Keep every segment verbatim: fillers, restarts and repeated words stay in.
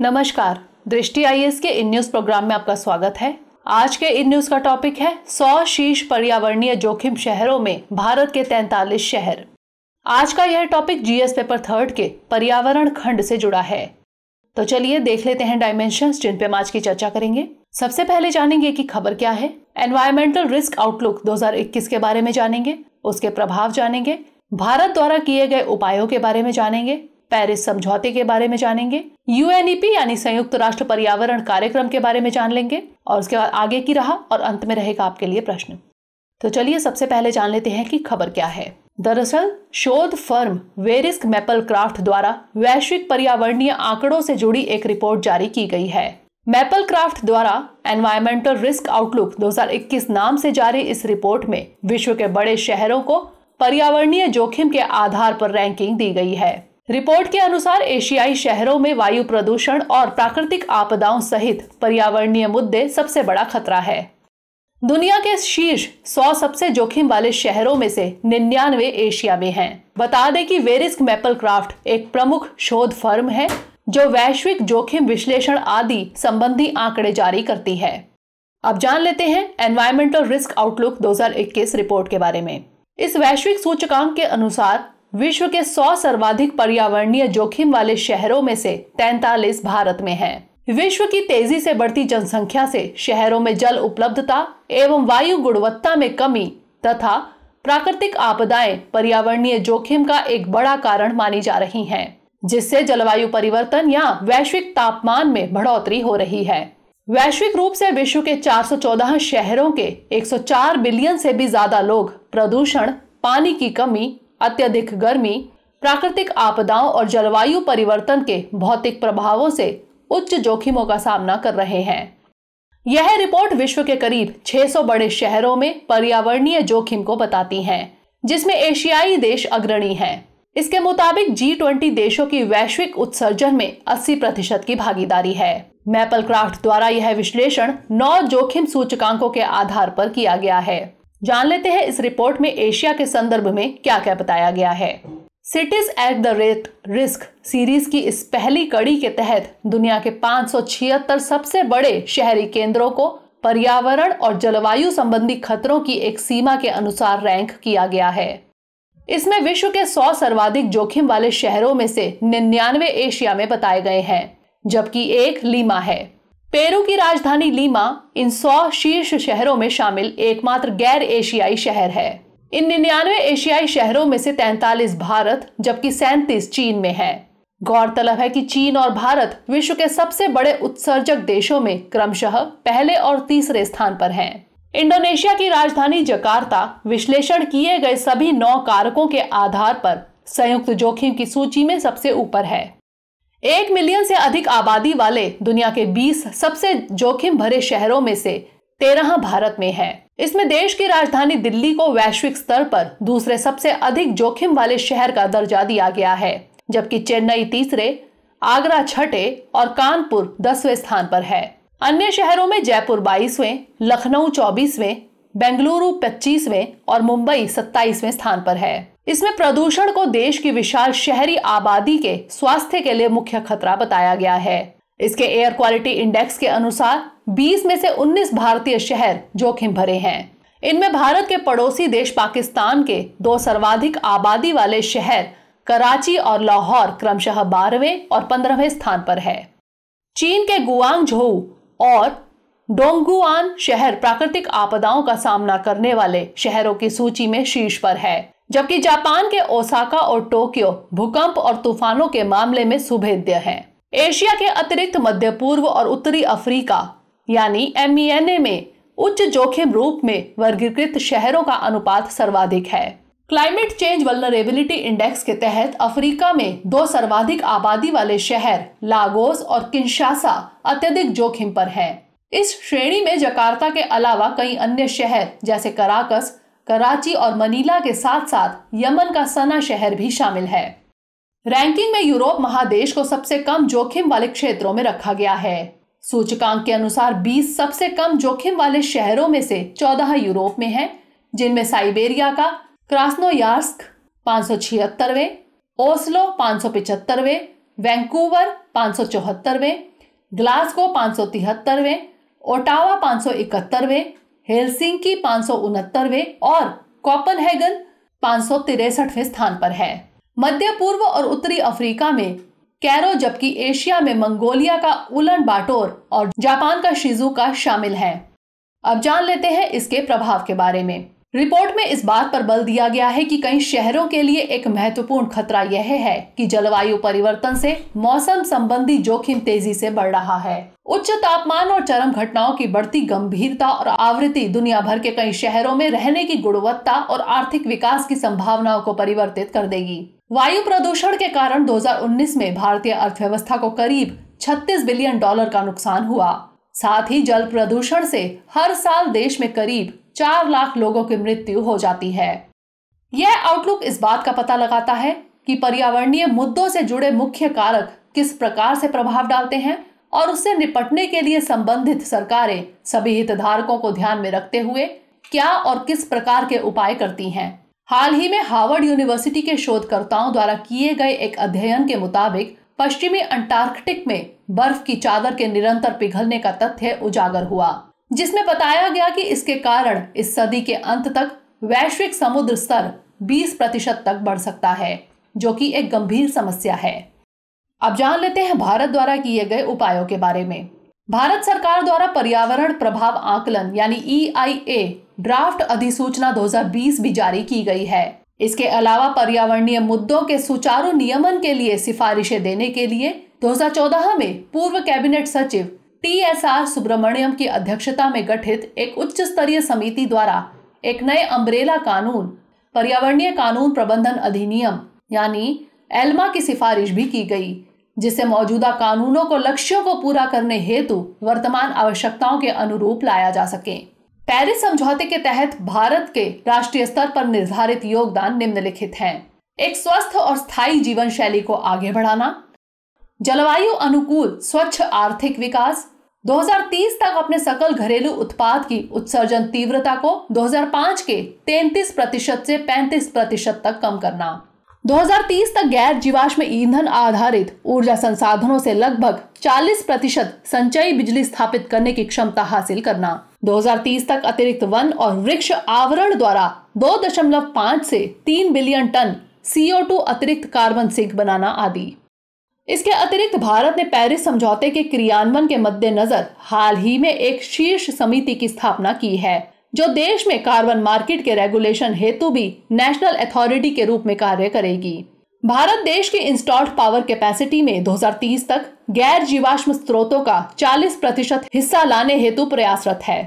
नमस्कार, दृष्टि आईएएस के इन न्यूज प्रोग्राम में आपका स्वागत है। आज के इन न्यूज का टॉपिक है सौ शीर्ष पर्यावरणीय जोखिम शहरों में भारत के तैंतालीस शहर। आज का यह टॉपिक जीएस पेपर थर्ड के पर्यावरण खंड से जुड़ा है। तो चलिए देख लेते हैं डायमेंशंस जिन पे हम आज की चर्चा करेंगे। सबसे पहले जानेंगे कि खबर क्या है। एनवायरमेंटल रिस्क आउटलुक दो हज़ार इक्कीस के बारे में जानेंगे, उसके प्रभाव जानेंगे, भारत द्वारा किए गए उपायों के बारे में जानेंगे, पेरिस समझौते के बारे में जानेंगे, यूएनईपी यानी संयुक्त राष्ट्र पर्यावरण कार्यक्रम के बारे में जान लेंगे और उसके बाद आगे की राह और अंत में रहेगा आपके लिए प्रश्न। तो चलिए सबसे पहले जान लेते हैं कि खबर क्या है। दरअसल शोध फर्म वेरिस्क मैपलक्राफ्ट द्वारा वैश्विक पर्यावरणीय आंकड़ों से जुड़ी एक रिपोर्ट जारी की गई है। मैपलक्राफ्ट द्वारा एनवायरमेंटल रिस्क आउटलुक दो हज़ार इक्कीस नाम से जारी इस रिपोर्ट में विश्व के बड़े शहरों को पर्यावरणीय जोखिम के आधार पर रैंकिंग दी गई है। रिपोर्ट के अनुसार एशियाई शहरों में वायु प्रदूषण और प्राकृतिक आपदाओं सहित पर्यावरणीय मुद्दे सबसे बड़ा खतरा है। दुनिया के शीर्ष सौ सबसे जोखिम वाले शहरों में से निन्यानवे एशिया में हैं। बता दें कि वेरिस्क मैपलक्राफ्ट एक प्रमुख शोध फर्म है जो वैश्विक जोखिम विश्लेषण आदि संबंधी आंकड़े जारी करती है। अब जान लेते हैं एनवायरमेंटल रिस्क आउटलुक दो हज़ार इक्कीस रिपोर्ट के बारे में। इस वैश्विक सूचकांक के अनुसार विश्व के सौ सर्वाधिक पर्यावरणीय जोखिम वाले शहरों में से तैंतालीस भारत में हैं। विश्व की तेजी से बढ़ती जनसंख्या से शहरों में जल उपलब्धता एवं वायु गुणवत्ता में कमी तथा प्राकृतिक आपदाएं पर्यावरणीय जोखिम का एक बड़ा कारण मानी जा रही हैं, जिससे जलवायु परिवर्तन या वैश्विक तापमान में बढ़ोतरी हो रही है। वैश्विक रूप से विश्व के चार सौ चौदह शहरों के एक सौ चार बिलियन से भी ज्यादा लोग प्रदूषण, पानी की कमी, अत्यधिक गर्मी, प्राकृतिक आपदाओं और जलवायु परिवर्तन के भौतिक प्रभावों से उच्च जोखिमों का सामना कर रहे हैं। यह रिपोर्ट विश्व के करीब छह सौ बड़े शहरों में पर्यावरणीय जोखिम को बताती है, जिसमें एशियाई देश अग्रणी हैं। इसके मुताबिक जी ट्वेंटी देशों की वैश्विक उत्सर्जन में अस्सी प्रतिशत की भागीदारी है। मैपलक्राफ्ट द्वारा यह विश्लेषण नौ जोखिम सूचकांकों के आधार पर किया गया है। जान लेते हैं इस रिपोर्ट में एशिया के संदर्भ में क्या क्या बताया गया है। Cities at the rate risk series की इस पहली कड़ी के तहत दुनिया के पाँच सौ छिहत्तर सबसे बड़े शहरी केंद्रों को पर्यावरण और जलवायु संबंधी खतरों की एक सीमा के अनुसार रैंक किया गया है। इसमें विश्व के सौ सर्वाधिक जोखिम वाले शहरों में से निन्यानवे एशिया में बताए गए हैं, जबकि एक लीमा है। पेरू की राजधानी लीमा इन सौ शीर्ष शहरों में शामिल एकमात्र गैर एशियाई शहर है। इन निन्यानवे एशियाई शहरों में से तैंतालीस भारत जबकि सैंतीस चीन में है। गौरतलब है कि चीन और भारत विश्व के सबसे बड़े उत्सर्जक देशों में क्रमशः पहले और तीसरे स्थान पर हैं। इंडोनेशिया की राजधानी जकार्ता विश्लेषण किए गए सभी नौ कारकों के आधार पर संयुक्त जोखिम की सूची में सबसे ऊपर है। एक मिलियन से अधिक आबादी वाले दुनिया के बीस सबसे जोखिम भरे शहरों में से तेरह भारत में है। इसमें देश की राजधानी दिल्ली को वैश्विक स्तर पर दूसरे सबसे अधिक जोखिम वाले शहर का दर्जा दिया गया है, जबकि चेन्नई तीसरे, आगरा छठे और कानपुर दसवें स्थान पर है। अन्य शहरों में जयपुर बाईसवें, लखनऊ चौबीसवें, बेंगलुरु पच्चीसवें और मुंबई सत्ताईसवें स्थान पर है। इसमें प्रदूषण को देश की विशाल शहरी आबादी के स्वास्थ्य के लिए मुख्य खतरा बताया गया है। इसके एयर क्वालिटी इंडेक्स के अनुसार बीस में से उन्नीस भारतीय शहर जोखिम भरे हैं। इनमें भारत के पड़ोसी देश पाकिस्तान के दो सर्वाधिक आबादी वाले शहर कराची और लाहौर क्रमशः बारहवें और पंद्रहवें स्थान पर है। चीन के गुआंगझोऊ और डोंगगुआन शहर प्राकृतिक आपदाओं का सामना करने वाले शहरों की सूची में शीर्ष पर है, जबकि जापान के ओसाका और टोक्यो भूकंप और तूफानों के मामले में सुभेद्य हैं। एशिया के अतिरिक्त मध्य पूर्व और उत्तरी अफ्रीका यानी एम ई एन ए में उच्च जोखिम रूप में वर्गीकृत शहरों का अनुपात सर्वाधिक है। क्लाइमेट चेंज वल्नरेबिलिटी इंडेक्स के तहत अफ्रीका में दो सर्वाधिक आबादी वाले शहर लागोस और किंशासा अत्यधिक जोखिम पर हैं। इस श्रेणी में जकार्ता के अलावा कई अन्य शहर जैसे कराकस, कराची और मनीला के साथ साथ यमन का सना शहर भी शामिल है। रैंकिंग में यूरोप महादेश को सबसे कम जोखिम वाले क्षेत्रों में रखा गया है। सूचकांक के अनुसार बीस सबसे कम जोखिम वाले शहरों में से चौदह यूरोप में हैं, जिनमें साइबेरिया का क्रास्नोयार्स्क पाँच सौ छिहत्तरवें, ओस्लो पाँच सौ पिचहत्तरवें, वैंकूवर पाँच सौ चौहत्तरवें, ग्लासगो पाँच सौ तिहत्तरवें, ओटावा पाँच सौ इकहत्तरवें, हेलसिंकी पाँच सौ उनहत्तरवें और कोपेनहेगन पाँच सौ तिरसठवें स्थान पर है। मध्य पूर्व और उत्तरी अफ्रीका में कैरो, जबकि एशिया में मंगोलिया का उलन बाटोर और जापान का शिजुका शामिल है। अब जान लेते हैं इसके प्रभाव के बारे में। रिपोर्ट में इस बात पर बल दिया गया है कि कई शहरों के लिए एक महत्वपूर्ण खतरा यह है कि जलवायु परिवर्तन से मौसम संबंधी जोखिम तेजी से बढ़ रहा है। उच्च तापमान और चरम घटनाओं की बढ़ती गंभीरता और आवृत्ति दुनिया भर के कई शहरों में रहने की गुणवत्ता और आर्थिक विकास की संभावनाओं को परिवर्तित कर देगी। वायु प्रदूषण के कारण दो हज़ार उन्नीस में भारतीय अर्थव्यवस्था को करीब छत्तीस बिलियन डॉलर का नुकसान हुआ। साथ ही जल प्रदूषण से हर साल देश में करीब चार लाख लोगों की मृत्यु हो जाती है। यह आउटलुक इस बात का पता लगाता है कि पर्यावरणीय मुद्दों से जुड़े मुख्य कारक किस प्रकार से प्रभाव डालते हैं और उससे निपटने के लिए संबंधित सरकारें सभी हितधारकों को ध्यान में रखते हुए क्या और किस प्रकार के उपाय करती हैं। हाल ही में हार्वर्ड यूनिवर्सिटी के शोधकर्ताओं द्वारा किए गए एक अध्ययन के मुताबिक पश्चिमी अंटार्कटिक में बर्फ की चादर के निरंतर पिघलने का तथ्य उजागर हुआ, जिसमें बताया गया कि इसके कारण इस सदी के अंत तक वैश्विक समुद्र स्तर बीस प्रतिशत तक बढ़ सकता है, जो कि एक गंभीर समस्या है। अब जान लेते हैं भारत द्वारा किए गए उपायों के बारे में। भारत सरकार द्वारा पर्यावरण प्रभाव आकलन यानी ई आई ए ड्राफ्ट अधिसूचना दो हज़ार बीस भी जारी की गई है। इसके अलावा पर्यावरणीय मुद्दों के सुचारू नियमन के लिए सिफारिशें देने के लिए दो हज़ार चौदह में पूर्व कैबिनेट सचिव टी एस आर सुब्रमण्यम की अध्यक्षता में गठित एक उच्च स्तरीय समिति द्वारा एक नए अम्ब्रेला कानून पर्यावरणीय कानून प्रबंधन अधिनियम यानी एल्मा की सिफारिश भी की गई, जिससे मौजूदा कानूनों को लक्ष्यों को पूरा करने हेतु वर्तमान आवश्यकताओं के अनुरूप लाया जा सके। पेरिस समझौते के तहत भारत के राष्ट्रीय स्तर पर निर्धारित योगदान निम्नलिखित हैं: एक स्वस्थ और स्थायी जीवन शैली को आगे बढ़ाना, जलवायु अनुकूल स्वच्छ आर्थिक विकास, दो हज़ार तीस तक अपने सकल घरेलू उत्पाद की उत्सर्जन तीव्रता को दो हज़ार पाँच के तैंतीस प्रतिशत से पैंतीस प्रतिशत तक कम करना, दो हज़ार तीस तक गैर जीवाश्म ईंधन आधारित ऊर्जा संसाधनों से लगभग चालीस प्रतिशत संचयी बिजली स्थापित करने की क्षमता हासिल करना, दो हज़ार तीस तक अतिरिक्त वन और वृक्ष आवरण द्वारा दो दशमलव पाँच से तीन billion ton C O two अतिरिक्त कार्बन सिंक बनाना आदि। इसके अतिरिक्त भारत ने पेरिस समझौते के क्रियान्वयन के मद्देनजर हाल ही में एक शीर्ष समिति की स्थापना की है, जो देश में कार्बन मार्केट के रेगुलेशन हेतु भी नेशनल अथॉरिटी के रूप में कार्य करेगी। भारत देश की इंस्टॉल्ड पावर कैपेसिटी में दो हज़ार तीस तक गैर जीवाश्म स्रोतों का चालीस प्रतिशत हिस्सा लाने हेतु प्रयासरत है।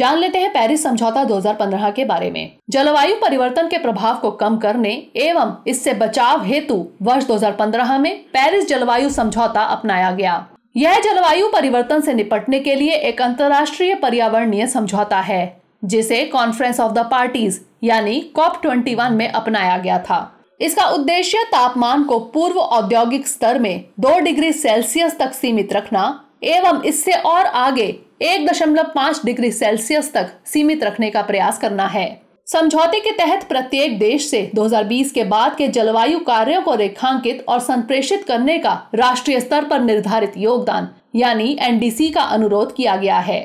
जान लेते हैं पेरिस समझौता दो हज़ार पंद्रह के बारे में। जलवायु परिवर्तन के प्रभाव को कम करने एवं इससे बचाव हेतु वर्ष दो हज़ार पंद्रह में पेरिस जलवायु समझौता अपनाया गया। यह जलवायु परिवर्तन से निपटने के लिए एक अंतर्राष्ट्रीय पर्यावरणीय समझौता है, जिसे कॉन्फ्रेंस ऑफ द पार्टीज यानी कॉप इक्कीस में अपनाया गया था। इसका उद्देश्य तापमान को पूर्व औद्योगिक स्तर में दो डिग्री सेल्सियस तक सीमित रखना एवं इससे और आगे एक दशमलव पाँच डिग्री सेल्सियस तक सीमित रखने का प्रयास करना है। समझौते के तहत प्रत्येक देश से दो हज़ार बीस के बाद के जलवायु कार्यों को रेखांकित और संप्रेषित करने का राष्ट्रीय स्तर पर निर्धारित योगदान यानी एन डी सी का अनुरोध किया गया है।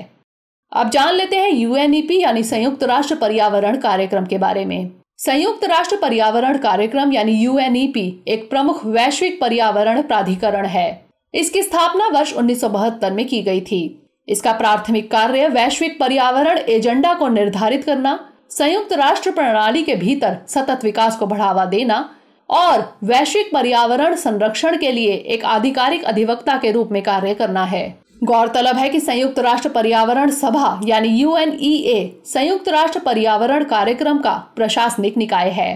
अब जान लेते हैं यू एन ई पी यानी संयुक्त राष्ट्र पर्यावरण कार्यक्रम के बारे में। संयुक्त राष्ट्र पर्यावरण कार्यक्रम यानी यू एन ई पी एक प्रमुख वैश्विक पर्यावरण प्राधिकरण है। इसकी स्थापना वर्ष उन्नीस सौ बहत्तर में की गई थी। इसका प्राथमिक कार्य वैश्विक पर्यावरण एजेंडा को निर्धारित करना, संयुक्त राष्ट्र प्रणाली के भीतर सतत विकास को बढ़ावा देना और वैश्विक पर्यावरण संरक्षण के लिए एक आधिकारिक अधिवक्ता के रूप में कार्य करना है। गौरतलब है कि संयुक्त राष्ट्र पर्यावरण सभा यानी यू एन ई ए संयुक्त राष्ट्र पर्यावरण कार्यक्रम का प्रशासनिक निकाय है,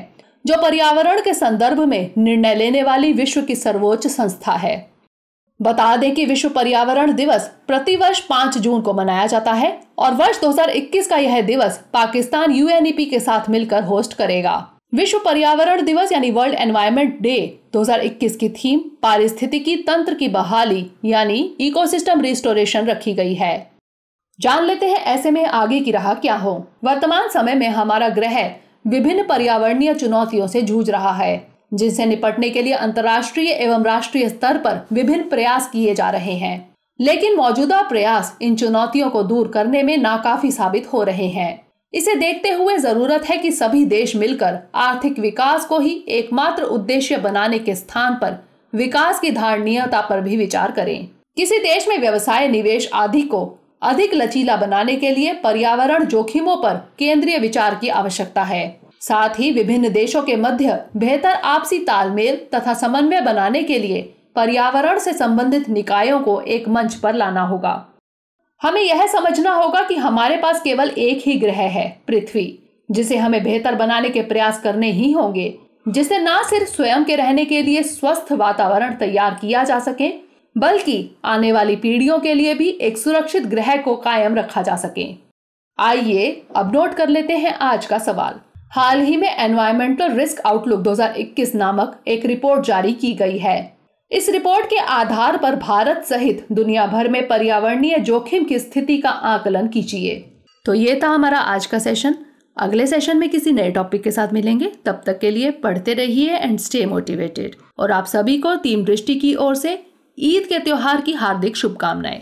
जो पर्यावरण के संदर्भ में निर्णय लेने वाली विश्व की सर्वोच्च संस्था है। बता दें कि विश्व पर्यावरण दिवस प्रतिवर्ष पाँच जून को मनाया जाता है और वर्ष दो हज़ार इक्कीस का यह दिवस Pakistan U N E P के साथ मिलकर होस्ट करेगा। विश्व पर्यावरण दिवस यानी वर्ल्ड एनवायरमेंट डे दो हज़ार इक्कीस की थीम पारिस्थितिकी तंत्र की बहाली यानी इकोसिस्टम रिस्टोरेशन रखी गई है। जान लेते हैं ऐसे में आगे की राह क्या हो। वर्तमान समय में हमारा ग्रह विभिन्न पर्यावरणीय चुनौतियों से जूझ रहा है, जिनसे निपटने के लिए अंतर्राष्ट्रीय एवं राष्ट्रीय स्तर पर विभिन्न प्रयास किए जा रहे हैं, लेकिन मौजूदा प्रयास इन चुनौतियों को दूर करने में नाकाफी साबित हो रहे हैं। इसे देखते हुए जरूरत है कि सभी देश मिलकर आर्थिक विकास को ही एकमात्र उद्देश्य बनाने के स्थान पर विकास की धारणीयता पर भी विचार करें। किसी देश में व्यवसाय निवेश आदि को अधिक लचीला बनाने के लिए पर्यावरण जोखिमों पर केंद्रीय विचार की आवश्यकता है। साथ ही विभिन्न देशों के मध्य बेहतर आपसी तालमेल तथा समन्वय बनाने के लिए पर्यावरण से संबंधित निकायों को एक मंच पर लाना होगा। हमें यह समझना होगा कि हमारे पास केवल एक ही ग्रह है, पृथ्वी, जिसे हमें बेहतर बनाने के प्रयास करने ही होंगे, जिसे न सिर्फ स्वयं के रहने के लिए स्वस्थ वातावरण तैयार किया जा सके, बल्कि आने वाली पीढ़ियों के लिए भी एक सुरक्षित ग्रह को कायम रखा जा सके। आइए अब नोट कर लेते हैं आज का सवाल। हाल ही में एनवायरमेंटल रिस्क आउटलुक दो हज़ार इक्कीस नामक एक रिपोर्ट जारी की गई है। इस रिपोर्ट के आधार पर भारत सहित दुनिया भर में पर्यावरणीय जोखिम की स्थिति का आकलन कीजिए। तो ये था हमारा आज का सेशन। अगले सेशन में किसी नए टॉपिक के साथ मिलेंगे। तब तक के लिए पढ़ते रहिए एंड स्टे मोटिवेटेड। और आप सभी को टीम दृष्टि की ओर से ईद के त्योहार की हार्दिक शुभकामनाएं।